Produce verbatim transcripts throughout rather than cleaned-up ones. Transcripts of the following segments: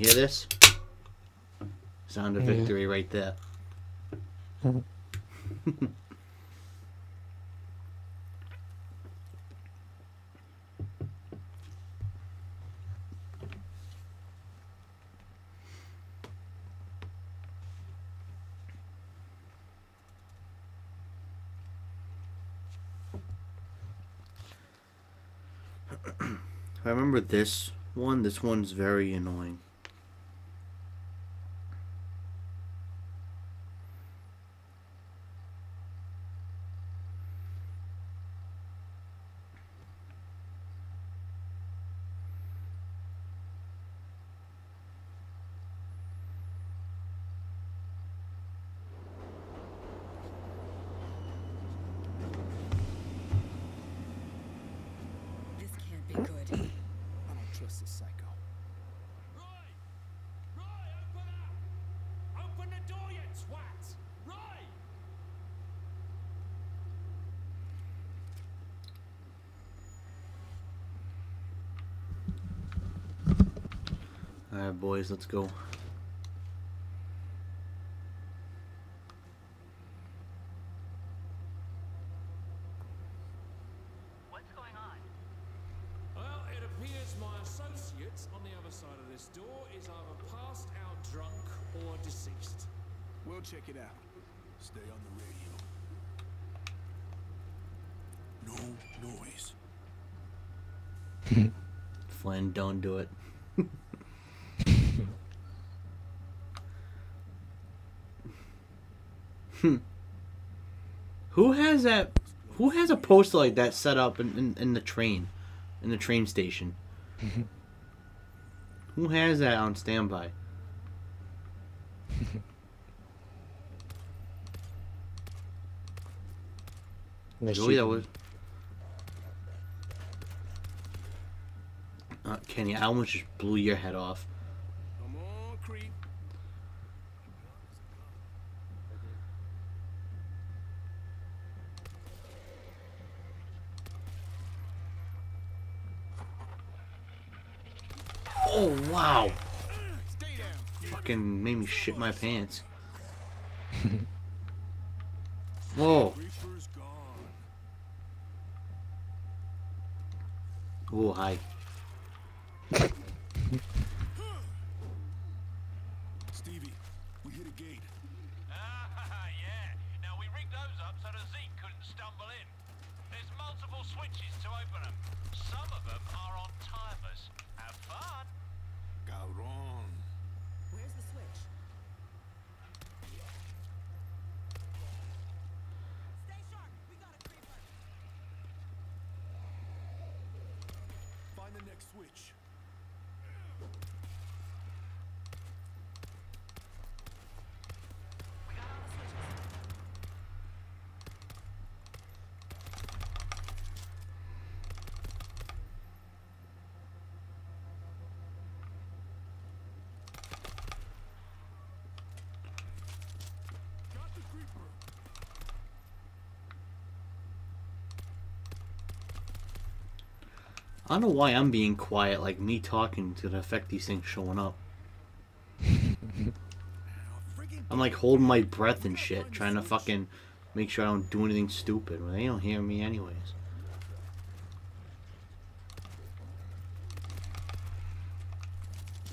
You hear this? Sound of victory right there. I remember this one. This one's very annoying. Alright, boys, let's go. What's going on? Well, it appears my associates on the other side of this door is either passed out drunk or deceased. We'll check it out. Stay on the radio. No noise. Flynn, don't do it. Hmm. Who has that? Who has a poster like that set up in, in, in the train, in the train station? Who has that on standby? Joey, that was. Uh, Kenny, I almost just blew your head off. Oh, wow. Fucking made me shit my pants. Whoa. Oh, hi. Stevie, we hit a gate. Ah, yeah. Now we rigged those up so the Zeke couldn't stumble in. There's multiple switches to open them. Some of them are on timers. Have fun. Wrong. Where's the switch? Stay sharp. We got a creeper. Find the next switch. We got all the I don't know why I'm being quiet, like me talking to affect these things showing up. I'm like holding my breath and shit, trying to fucking make sure I don't do anything stupid. Well, they don't hear me anyways.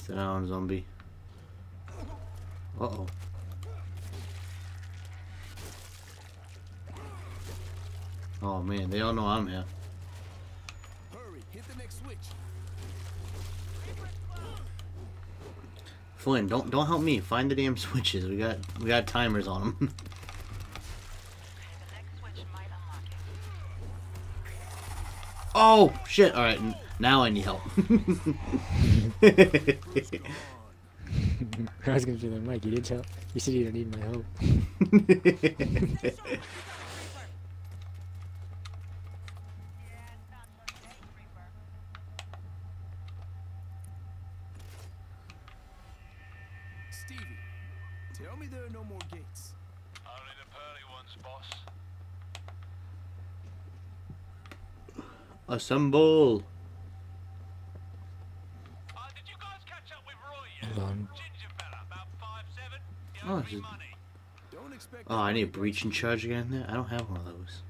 Sit down, zombie. Uh-oh. Oh, man, they all know I'm here. Flynn, don't don't help me. Find the damn switches. We got we got timers on them. The next switch might unlock it. Oh shit! All right, now I need help. I was gonna do that, Mike. You didn't help. You said you don't need my help. Tell me there are no more gates. Only the pearly ones, boss. Assemble. Uh, did you guys catch up with Roy yet? on. Oh, just... oh, I need a breaching charge again there? I don't have one of those.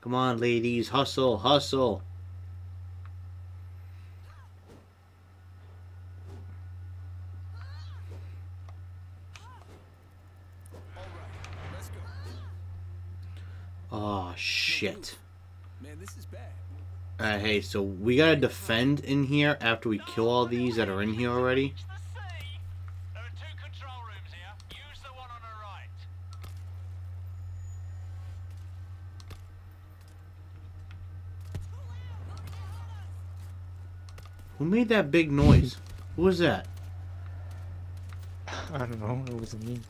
Come on, ladies, hustle, hustle. Oh, shit. Alright, hey, so we gotta defend in here after we kill all these that are in here already. Who made that big noise? Who was that? I don't know. It wasn't me.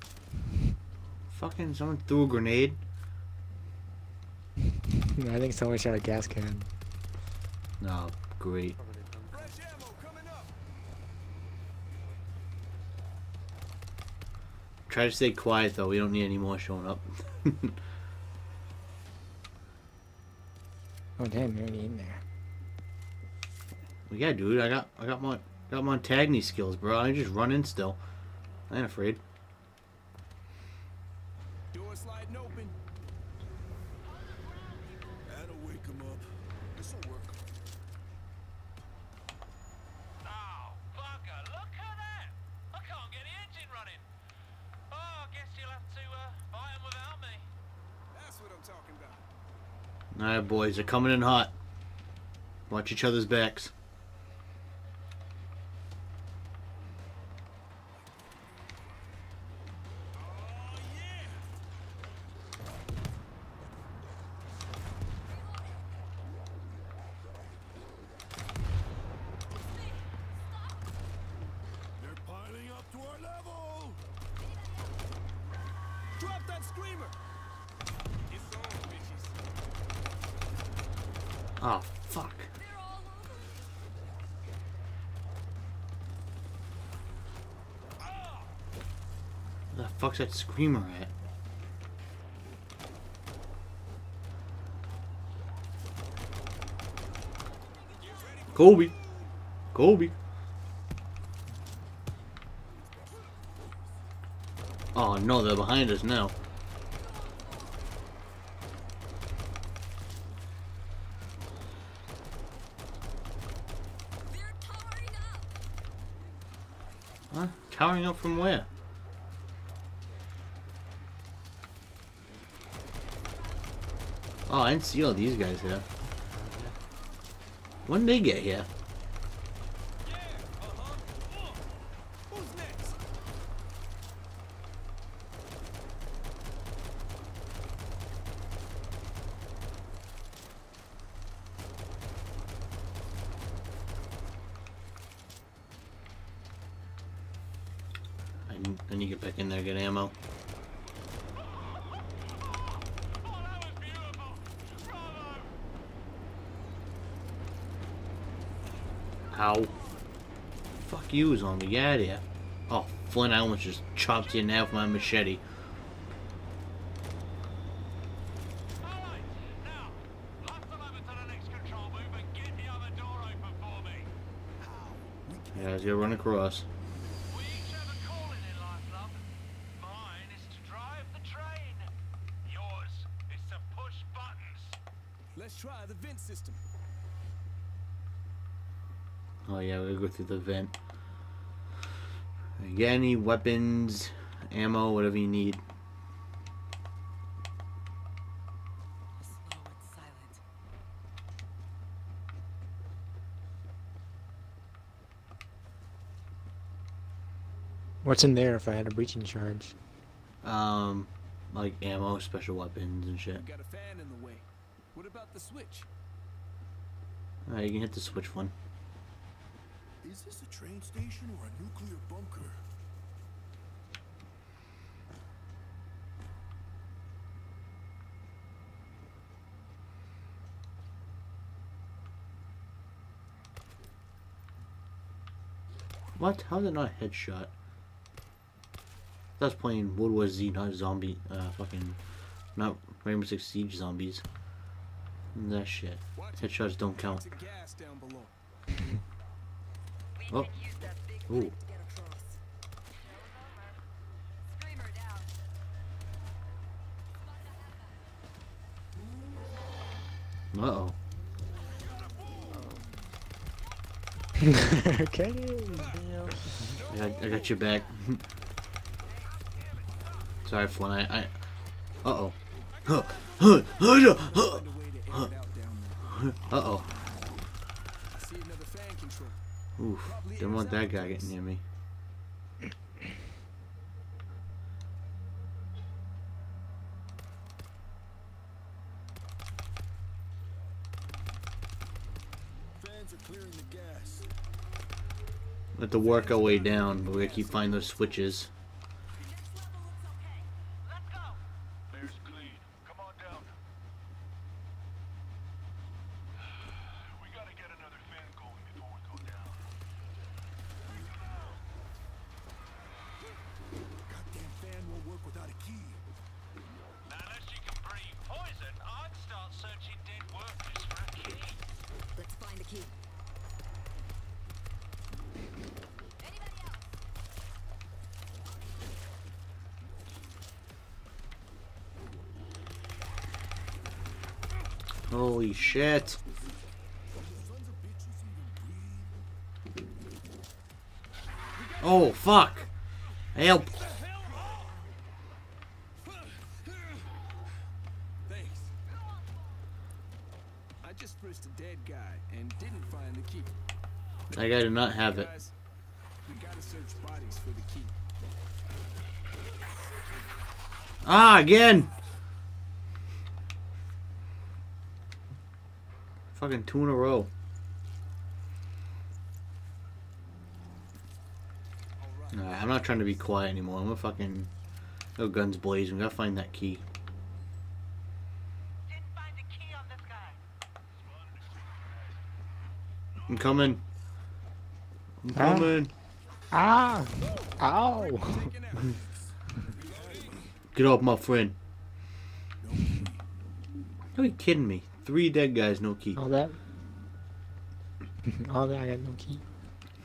Fucking someone threw a grenade. I think someone shot a gas can. No, great. Try to stay quiet though. We don't need any more showing up. Oh damn! You're already in there. Yeah, dude, I got I got my got Montagny skills, bro. I just run in still. I ain't afraid. Door sliding open. That'll wake him up. This'll work. Oh, fucker, look at that! I can't get the engine running. Oh, I guess you'll have to uh, buy him without me. That's what I'm talking about. Alright, boys, they're coming in hot. Watch each other's backs. Oh, fuck. Where the fuck's that screamer at? Kobe! Kobe! Oh no, they're behind us now. Huh? Towering up from where? Oh, I didn't see all these guys here. When did they get here? Yeah, uh-huh. Oh. Who's next? I need, I need to get back in there and get ammo. Ow. Fuck you, zombie. Get out of here. Oh, Flynn, I almost just chopped you in half with my machete. Yeah, I was gonna run across. Let's try the vent system. Oh yeah, we're gonna go through the vent. You get any weapons, ammo, whatever you need. What's in there if I had a breaching charge? Um, like ammo, special weapons, and shit. Got a fan in the way. What about the switch? Alright, you can hit the switch one. Is this a train station or a nuclear bunker? What? How is it not a headshot? I that's playing World War Z, not zombie, uh, fucking, not Rainbow Six Siege zombies. That shit. Headshots don't count. Oh. Ooh. Uh-oh. Kenny, I got, I got your back. Sorry, Flynn. I. I uh oh. Uh oh. Oof. Didn't want that guy getting near me. Let to work our way down, but we gotta keep finding those switches. Holy shit. Oh, fuck. Help. Thanks. I just risked a dead guy and didn't find the key. I gotta not have it. We gotta search bodies for the key. Ah, again. Fucking two in a row. Alright, I'm not trying to be quiet anymore. I'm gonna fucking go guns blazing. We gotta find that key. Didn't find the key on this guy. I'm coming. I'm coming. Ah! ah. Ow! Get off my friend. Are you kidding me? Three dead guys, no key. All that. All that, I got no key.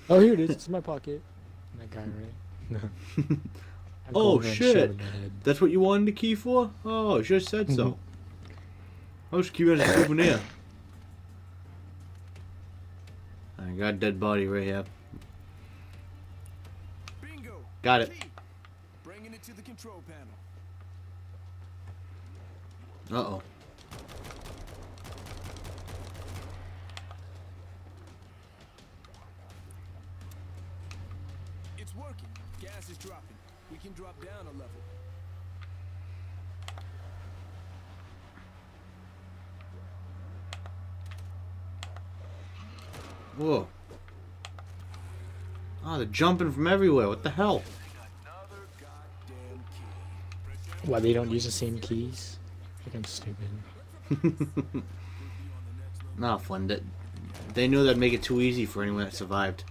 Oh, here it is. It's in my pocket. That guy, right? No. Oh, shit. That's what you wanted the key for? Oh, I just said so. I was curious as a souvenir. I got a dead body right here. Bingo. Got it. Bringing it to the control panel. Uh-oh. Gas is dropping. We can drop down a level. Whoa. Oh, they're jumping from everywhere. What the hell? Why they don't use the same keys? I think I'm stupid. Nah, Flynn. They, they knew that'd make it too easy for anyone that survived.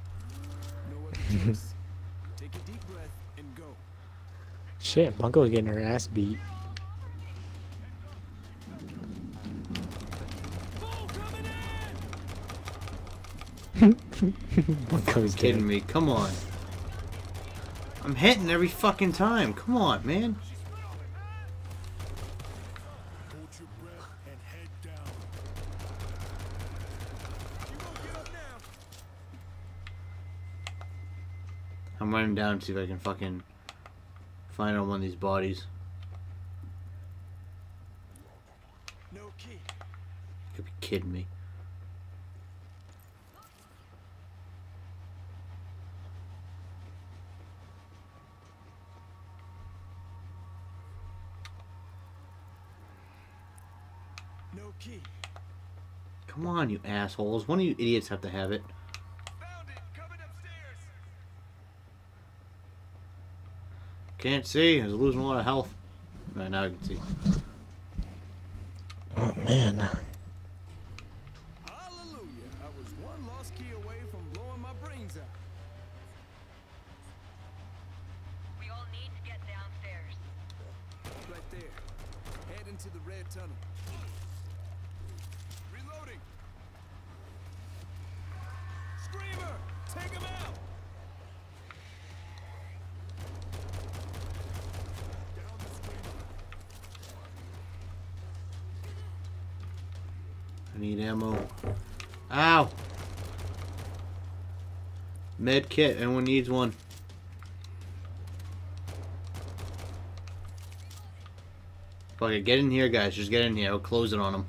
Shit, Bunko's getting her ass beat. Bunko's kidding me. Come on. I'm hitting every fucking time. Come on, man. Hold your breath and head down. You won't get up now. I'm running down to see if I can fucking find on one of these bodies. No key. You could be kidding me. No key. Come on, you assholes. One of you idiots have to have it. Can't see. I was losing a lot of health. Right now I can see. Oh man. Hallelujah! I was one lost key away from blowing my brains out. We all need to get down tunnel. Reloading. Screamer, take him out. Down the Screamer. I need ammo. Ow. Med kit. Anyone needs one? Fuck it, get in here, guys. Just get in here. I'll close it on them.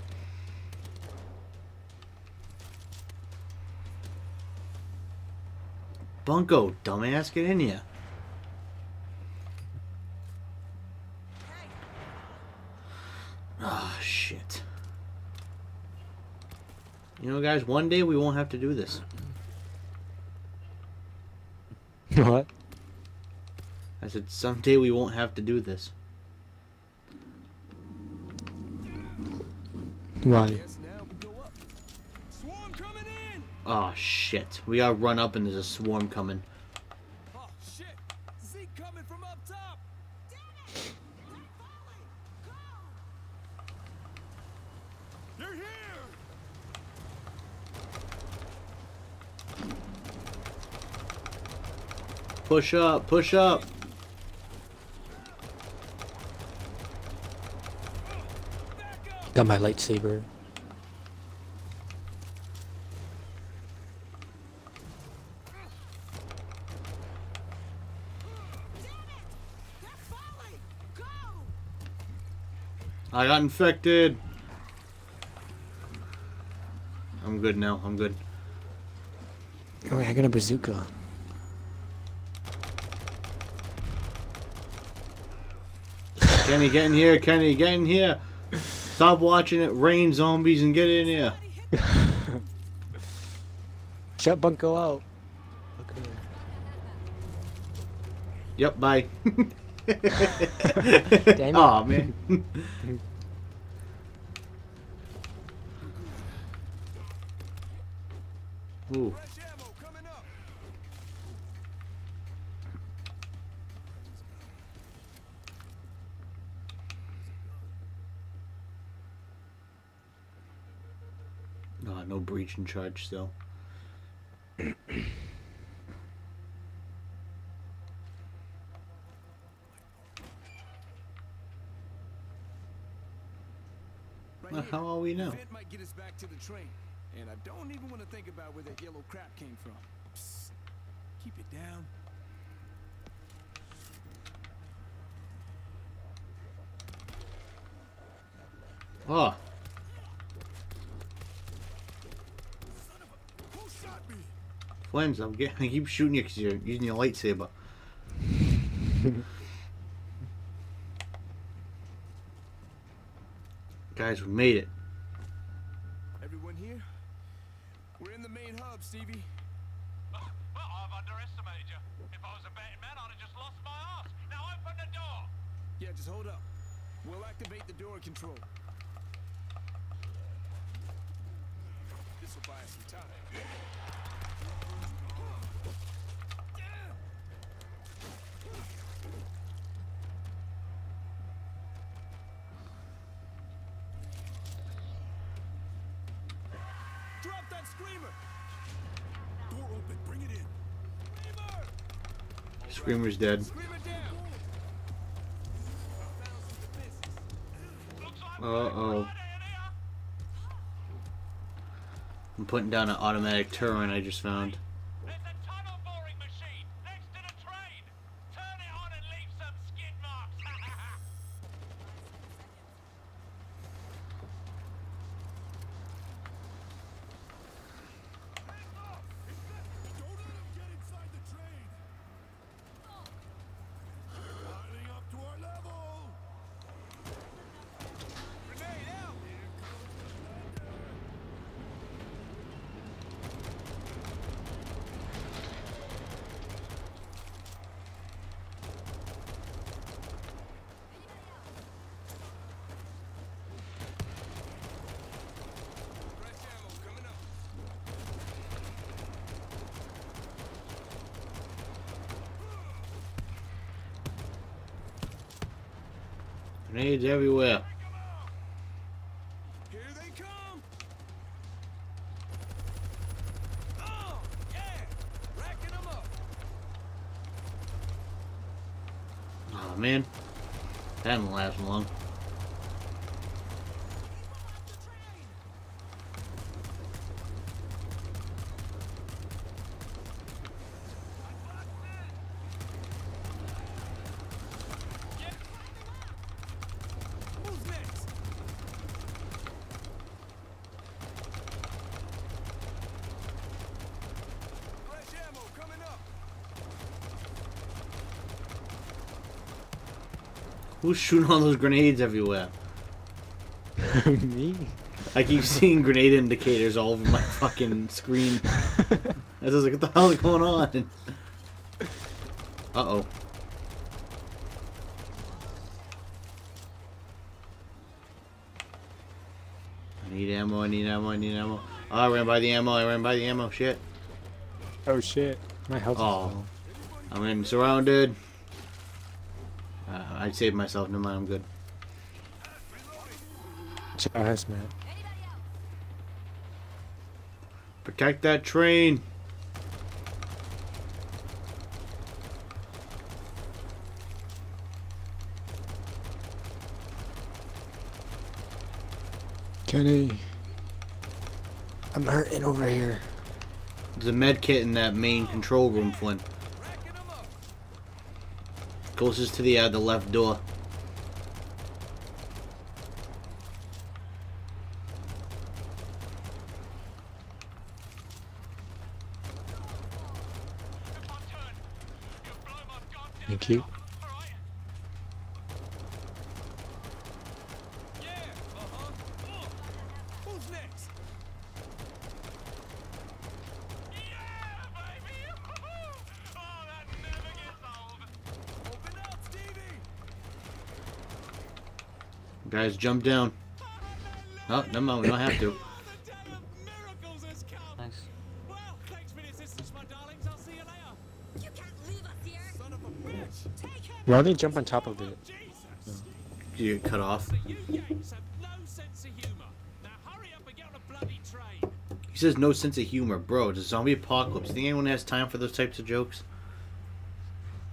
Bunko, dumbass, get in here. Ah, oh, shit. You know, guys, one day we won't have to do this. What? I said, someday we won't have to do this. Why? Oh shit! We gotta run up and there's a swarm coming. Oh shit! Z coming from up top. Damn it! Go! They're here! Push up! Push up! Got my lightsaber. I got infected. I'm good now. I'm good. Oh, wait, I got a bazooka. Kenny, get in here. Kenny, get in here. Stop watching it rain zombies and get in here. Shut Bunko out. Okay. Yep, bye. Damn. Aw, man. Ooh. Oh, no breach in charge still. How are we now? Might get us back to the train, and I don't even want to think about where that yellow crap came from. Psst. Keep it down. Oh. Son of a, who shot me? Flames, I'm getting. I keep shooting you because you're using your lightsaber. Guys, we made it. Everyone here? We're in the main hub, Stevie. Well, I've underestimated you. If I was a betting man, I'd have just lost my ass. Now open the door. Yeah, just hold up. We'll activate the door control. This will buy us some time. Screamer! Door open, bring it in. Screamer! Screamer's dead. Screamer down. Uh-oh. I'm putting down an automatic turret I just found. There's a tunnel boring machine next to the train. Turn it on and leave some skid marks. Grenades everywhere. man. That didn't last long. Who's shooting all those grenades everywhere? Me? I keep seeing grenade indicators all over my fucking screen. I was like, what the hell is going on? Uh-oh. I need ammo, I need ammo, I need ammo. Oh, I ran by the ammo, I ran by the ammo, shit. Oh shit, my health is low. I'm getting surrounded. Uh, I saved myself. Never mind, I'm good. Just, man. Protect that train. Kenny. I'm hurting over here. There's a med kit in that main control room, Flynn. Closest to the uh, the left door. Thank you. Guys, jump down. Oh, no, no, we don't have to. Nice. Well, thanks for the assistance, my darlings. I'll see you later. You can't leave us here. Son of a bitch. Take him. Why don't they jump on top of it? Jesus. Do you cut off? You yanks have no sense of humor. Now hurry up and get on a bloody train. He says no sense of humor, bro. It's a zombie apocalypse. Think anyone has time for those types of jokes?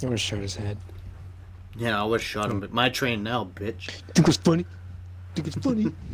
I'm gonna shut his head. Yeah, I always shot him, but my train now, bitch. Think it's funny? Think it's funny?